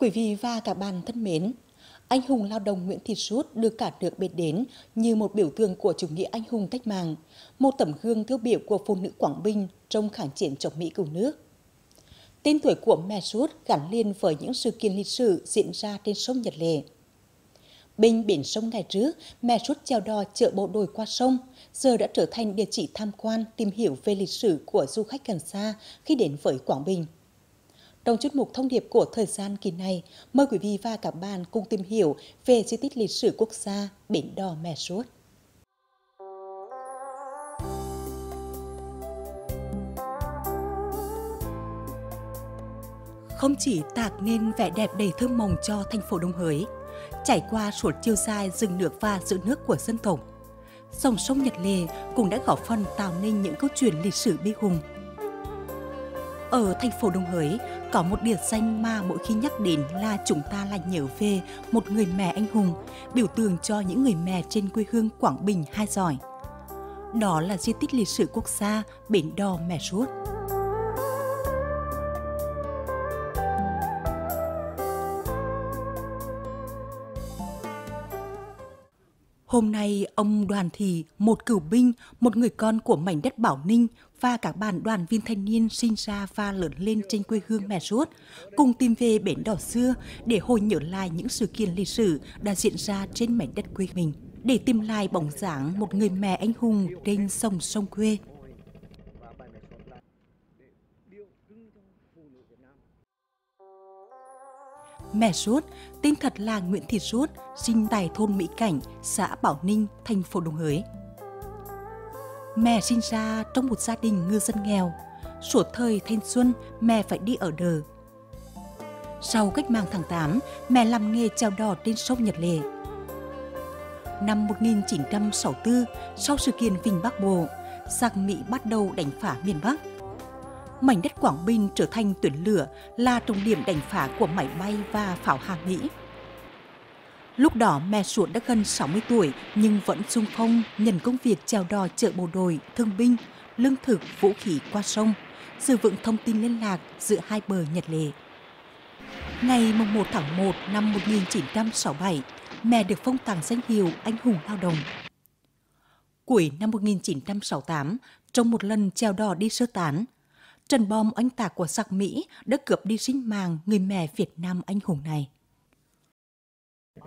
Quý vị và các bạn thân mến, anh hùng lao động Nguyễn Thị Suốt được cả nước biết đến như một biểu tượng của chủ nghĩa anh hùng cách mạng, một tấm gương tiêu biểu của phụ nữ Quảng Bình trong kháng chiến chống Mỹ cứu nước. Tên tuổi của mẹ Suốt gắn liền với những sự kiện lịch sử diễn ra trên sông Nhật Lệ. Bên biển sông ngày trước, mẹ Suốt chèo đò chở bộ đội qua sông, giờ đã trở thành địa chỉ tham quan tìm hiểu về lịch sử của du khách gần xa khi đến với Quảng Bình. Trong chuyên mục thông điệp của thời gian kỳ này, mời quý vị và các bạn cùng tìm hiểu về di tích lịch sử quốc gia Bến đò Mẹ Suốt. Không chỉ tạo nên vẻ đẹp đầy thơ mộng cho thành phố Đồng Hới, trải qua suốt chiều dài rừng nước và giữ nước của dân tộc, dòng sông Nhật Lệ cũng đã góp phần tạo nên những câu chuyện lịch sử bi hùng. Ở thành phố Đồng Hới, có một địa danh mà mỗi khi nhắc đến là chúng ta lại nhớ về một người mẹ anh hùng, biểu tượng cho những người mẹ trên quê hương Quảng Bình hai giỏi. Đó là di tích lịch sử quốc gia Bến đò Mẹ Suốt. Hôm nay, ông Đoàn Thị, một cựu binh, một người con của mảnh đất Bảo Ninh và các bạn đoàn viên thanh niên sinh ra và lớn lên trên quê hương Mẹ Suốt, cùng tìm về bến đò xưa để hồi nhớ lại những sự kiện lịch sử đã diễn ra trên mảnh đất quê mình, để tìm lại bóng dáng một người mẹ anh hùng trên sông quê. Mẹ Suốt, tên thật là Nguyễn Thị Suốt, sinh tại thôn Mỹ Cảnh, xã Bảo Ninh, thành phố Đồng Hới. Mẹ sinh ra trong một gia đình ngư dân nghèo. Suốt thời thanh xuân, mẹ phải đi ở đờ. Sau cách mạng tháng 8, mẹ làm nghề chèo đò trên sông Nhật Lệ. Năm 1964, sau sự kiện Vịnh Bắc Bộ, giặc Mỹ bắt đầu đánh phá miền Bắc. Mảnh đất Quảng Bình trở thành tuyến lửa, là trọng điểm đánh phá của máy bay và pháo hàng Mỹ. Lúc đó mẹ Suốt đã gần 60 tuổi nhưng vẫn xung phong nhận công việc chèo đò chở bộ đội, thương binh, lương thực, vũ khí qua sông, giữ vững thông tin liên lạc giữa hai bờ Nhật Lệ. Ngày 1 tháng 1 năm 1967, mẹ được phong tặng danh hiệu Anh hùng lao động. Cuối năm 1968, trong một lần chèo đò đi sơ tán, trận bom oanh tạc của giặc Mỹ đã cướp đi sinh mạng người mẹ Việt Nam anh hùng này.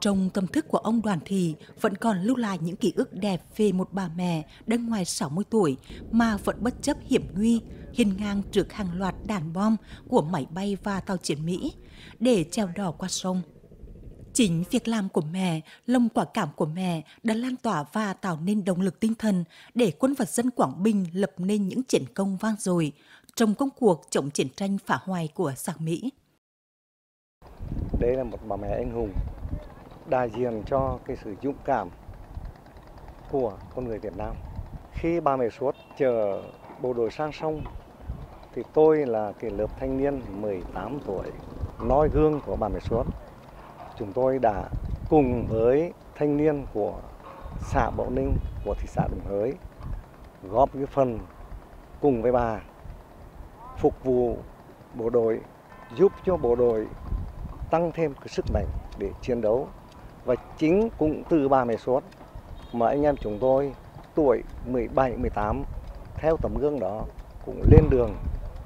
Trong tâm thức của ông Đoàn Thị vẫn còn lưu lại những ký ức đẹp về một bà mẹ đã ngoài 60 tuổi mà vẫn bất chấp hiểm nguy, hiên ngang trước hàng loạt đạn bom của máy bay và tàu chiến Mỹ để chèo đò qua sông. Chính việc làm của mẹ, lòng quả cảm của mẹ đã lan tỏa và tạo nên động lực tinh thần để quân và dân Quảng Bình lập nên những chiến công vang dội trong công cuộc chống chiến tranh phá hoại của giặc Mỹ. Đây là một bà mẹ anh hùng đại diện cho cái sự dũng cảm của con người Việt Nam. Khi bà Mẹ Suốt chở bộ đội sang sông thì tôi là cái lớp thanh niên 18 tuổi noi gương của bà Mẹ Suốt. Chúng tôi đã cùng với thanh niên của xã Bảo Ninh, của thị xã Đồng Hới góp cái phần cùng với bà phục vụ bộ đội, giúp cho bộ đội tăng thêm cái sức mạnh để chiến đấu. Và chính cũng từ bà Mẹ Suốt mà anh em chúng tôi tuổi 17, 18 theo tấm gương đó cũng lên đường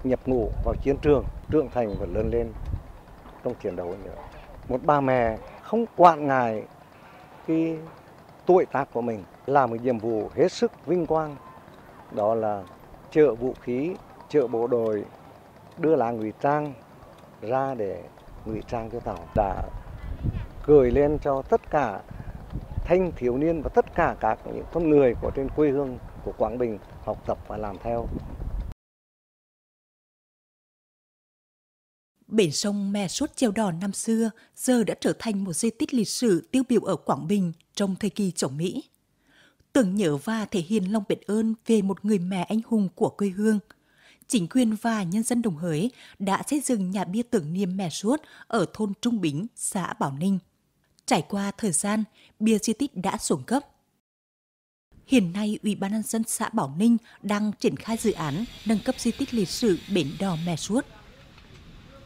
nhập ngũ vào chiến trường, trưởng thành và lớn lên trong chiến đấu nữa. Một bà mẹ không quản ngại cái tuổi tác của mình, làm một nhiệm vụ hết sức vinh quang, đó là chở vũ khí, chở bộ đội, đưa lá ngụy trang ra để ngụy trang cho tàu, đã gửi lên cho tất cả thanh thiếu niên và tất cả các những con người của trên quê hương của Quảng Bình học tập và làm theo. Bến sông Mẹ Suốt chèo đò năm xưa giờ đã trở thành một di tích lịch sử tiêu biểu ở Quảng Bình trong thời kỳ chống Mỹ, tưởng nhớ và thể hiện lòng biết ơn về một người mẹ anh hùng của quê hương. Chính quyền và nhân dân Đồng Hới đã xây dựng nhà bia tưởng niệm Mẹ Suốt ở thôn Trung Bính, xã Bảo Ninh. Trải qua thời gian, bia di tích đã xuống cấp. Hiện nay, Ủy ban nhân dân xã Bảo Ninh đang triển khai dự án nâng cấp di tích lịch sử Bến đò Mẹ Suốt.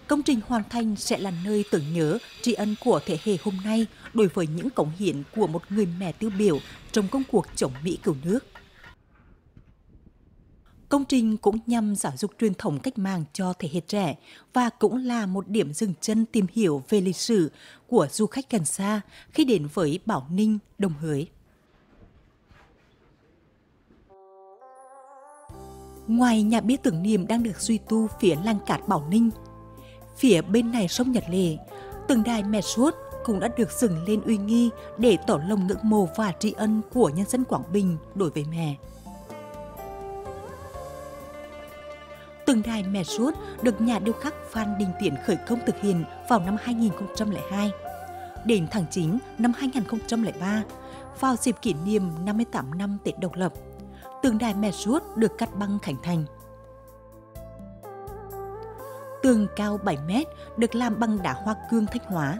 Công trình hoàn thành sẽ là nơi tưởng nhớ, tri ân của thế hệ hôm nay đối với những cống hiến của một người mẹ tiêu biểu trong công cuộc chống Mỹ cứu nước. Công trình cũng nhằm giáo dục truyền thống cách mạng cho thế hệ trẻ và cũng là một điểm dừng chân tìm hiểu về lịch sử của du khách gần xa khi đến với Bảo Ninh, Đồng Hới. Ngoài nhà bia tưởng niệm đang được duy tu phía làng cát Bảo Ninh, phía bên này sông Nhật Lệ, tượng đài Mẹ Suốt cũng đã được dựng lên uy nghi để tỏ lòng ngưỡng mộ và tri ân của nhân dân Quảng Bình đối với mẹ. Tượng đài Mẹ Suốt được nhà điêu khắc Phan Đình Tiến khởi công thực hiện vào năm 2002. Đến tháng 9 năm 2003, vào dịp kỷ niệm 58 năm Tết độc lập, tượng đài Mẹ Suốt được cắt băng khánh thành. Tường cao 7 mét được làm bằng đá hoa cương Thanh Hóa,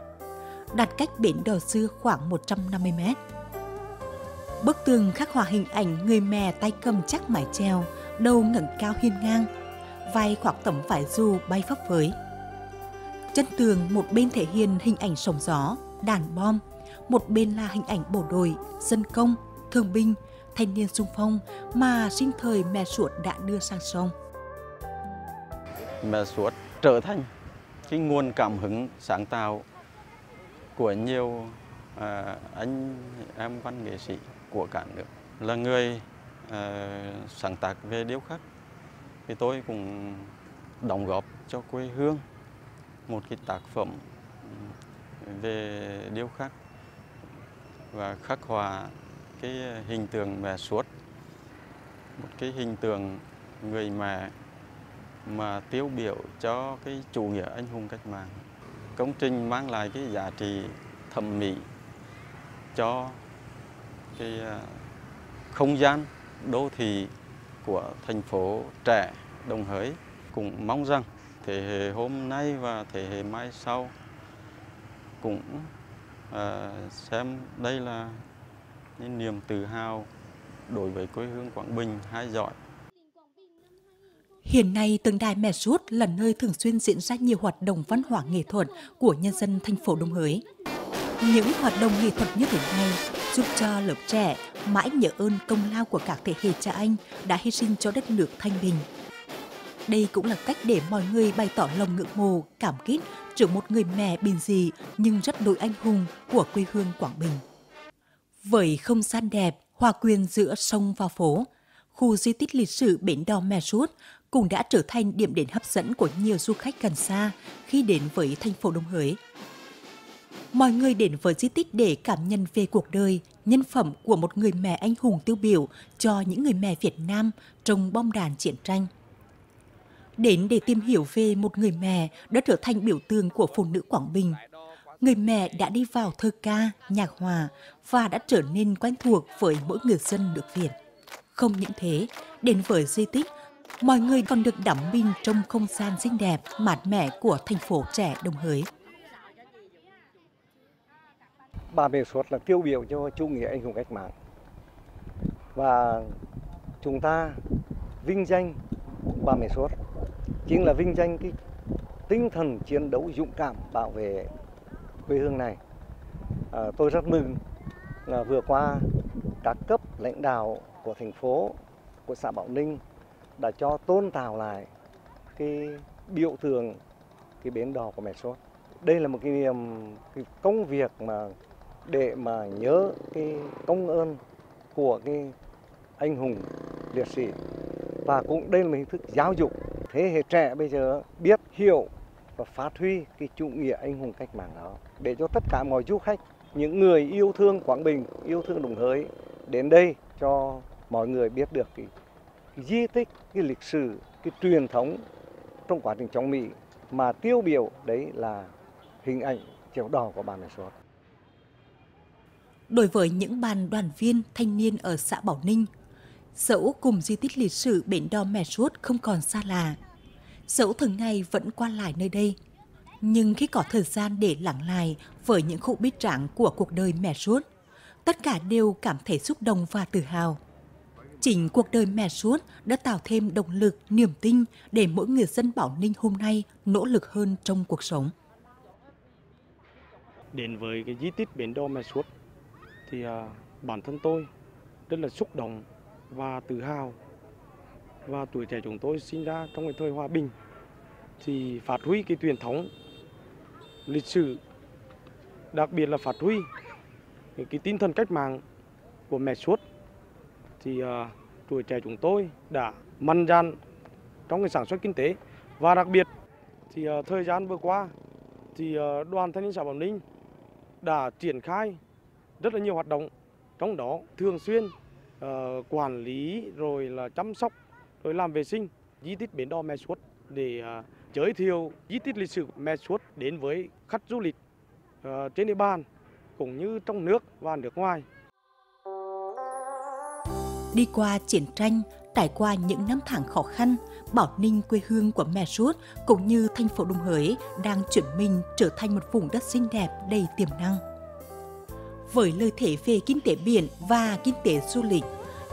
đặt cách bến đò xưa khoảng 150 mét. Bức tường khắc họa hình ảnh người mẹ tay cầm chắc mái chèo, đầu ngẩng cao hiên ngang, vai khoác tấm vải dù bay phấp phới. Chân tường một bên thể hiện hình ảnh sóng gió, đàn bom, một bên là hình ảnh bộ đội, dân công, thương binh, thanh niên xung phong mà sinh thời Mẹ Suốt đã đưa sang sông. Mẹ Suốt trở thành cái nguồn cảm hứng sáng tạo của nhiều anh em văn nghệ sĩ của cả nước. Là người sáng tác về điêu khắc thì tôi cũng đóng góp cho quê hương một cái tác phẩm về điêu khắc và khắc họa cái hình tượng Mẹ Suốt, một cái hình tượng người mẹ mà tiêu biểu cho cái chủ nghĩa anh hùng cách mạng. Công trình mang lại cái giá trị thẩm mỹ cho cái không gian đô thị của thành phố trẻ Đồng Hới. Cũng mong rằng thế hệ hôm nay và thế hệ mai sau cũng xem đây là những niềm tự hào đối với quê hương Quảng Bình hai dõi. Hiện nay, tượng đài Mẹ Suốt là nơi thường xuyên diễn ra nhiều hoạt động văn hóa nghệ thuật của nhân dân thành phố Đồng Hới. Những hoạt động nghệ thuật như thế này giúp cho lớp trẻ mãi nhớ ơn công lao của các thế hệ cha anh đã hy sinh cho đất nước thanh bình. Đây cũng là cách để mọi người bày tỏ lòng ngưỡng mộ, cảm kích trước một người mẹ bình dị nhưng rất đỗi anh hùng của quê hương Quảng Bình. Với không gian đẹp, hòa quyện giữa sông và phố, khu di tích lịch sử bến đò Mẹ Suốt cũng đã trở thành điểm đến hấp dẫn của nhiều du khách gần xa khi đến với thành phố Đồng Hới. Mọi người đến với di tích để cảm nhận về cuộc đời, nhân phẩm của một người mẹ anh hùng tiêu biểu cho những người mẹ Việt Nam trong bom đạn chiến tranh. Đến để tìm hiểu về một người mẹ đã trở thành biểu tượng của phụ nữ Quảng Bình. Người mẹ đã đi vào thơ ca, nhạc hòa và đã trở nên quen thuộc với mỗi người dân nước Việt. Không những thế, đến với di tích, mọi người còn được đắm mình trong không gian xinh đẹp, mát mẻ của thành phố trẻ Đồng Hới. Bà Mẹ Suốt là tiêu biểu cho chủ nghĩa anh hùng cách mạng. Và chúng ta vinh danh bà Mẹ Suốt chính là vinh danh cái tinh thần chiến đấu dũng cảm bảo vệ quê hương này. Tôi rất mừng là vừa qua các cấp lãnh đạo của thành phố, của xã Bảo Ninh đã cho tôn tạo lại cái biểu tượng, cái bến đò của Mẹ Suốt. Đây là một cái niềm công việc mà để mà nhớ cái công ơn của cái anh hùng liệt sĩ, và cũng đây là một hình thức giáo dục thế hệ trẻ bây giờ biết hiểu và phát huy cái chủ nghĩa anh hùng cách mạng đó để cho tất cả mọi du khách, những người yêu thương Quảng Bình, yêu thương Đồng Hới đến đây cho mọi người biết được cái di tích, cái lịch sử, cái truyền thống trong quá trình chống Mỹ mà tiêu biểu đấy là hình ảnh chiếc đò của bà Mẹ Suốt. Đối với những bạn đoàn viên thanh niên ở xã Bảo Ninh, dẫu cùng di tích lịch sử bến đò Mẹ Suốt không còn xa lạ, dẫu thường ngày vẫn qua lại nơi đây, nhưng khi có thời gian để lắng lại với những khúc bít tráng của cuộc đời Mẹ Suốt, tất cả đều cảm thấy xúc động và tự hào. Chính cuộc đời mẹ Suốt đã tạo thêm động lực, niềm tin để mỗi người dân Bảo Ninh hôm nay nỗ lực hơn trong cuộc sống. Đến với cái di tích Bến đò Mẹ Suốt thì bản thân tôi rất là xúc động và tự hào. Và tuổi trẻ chúng tôi sinh ra trong cái thời hòa bình thì phát huy cái truyền thống lịch sử, đặc biệt là phát huy cái tinh thần cách mạng của mẹ Suốt. Thì tuổi trẻ chúng tôi đã mạnh dạn trong cái sản xuất kinh tế, và đặc biệt thì thời gian vừa qua thì đoàn thanh niên xã Bảo Ninh đã triển khai rất là nhiều hoạt động, trong đó thường xuyên quản lý rồi là chăm sóc rồi làm vệ sinh di tích Bến đò Mẹ Suốt để giới thiệu di tích lịch sử Mẹ Suốt đến với khách du lịch trên địa bàn cũng như trong nước và nước ngoài. Đi qua chiến tranh, trải qua những năm tháng khó khăn, Bảo Ninh, quê hương của mẹ Suốt cũng như thành phố Đồng Hới đang chuyển mình trở thành một vùng đất xinh đẹp đầy tiềm năng. Với lợi thế về kinh tế biển và kinh tế du lịch,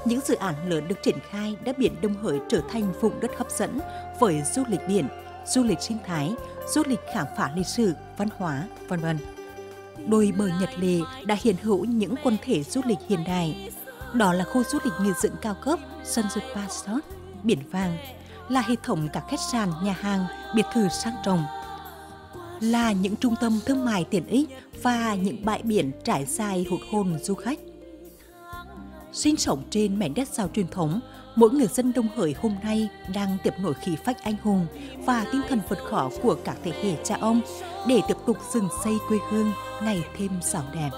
những dự án lớn được triển khai đã biến Đồng Hới trở thành vùng đất hấp dẫn với du lịch biển, du lịch sinh thái, du lịch khám phá lịch sử, văn hóa, vân vân. Đôi bờ Nhật Lệ đã hiện hữu những quần thể du lịch hiện đại. Đó là khu du lịch nghỉ dưỡng cao cấp Sun Resort Biển Vàng, là hệ thống các khách sạn, nhà hàng, biệt thự sang trọng, là những trung tâm thương mại tiện ích và những bãi biển trải dài hút hồn du khách. Sinh sống trên mảnh đất giàu truyền thống, mỗi người dân Đồng Hới hôm nay đang tiếp nổi khí phách anh hùng và tinh thần vượt khó của các thế hệ cha ông để tiếp tục dựng xây quê hương ngày thêm giàu đẹp.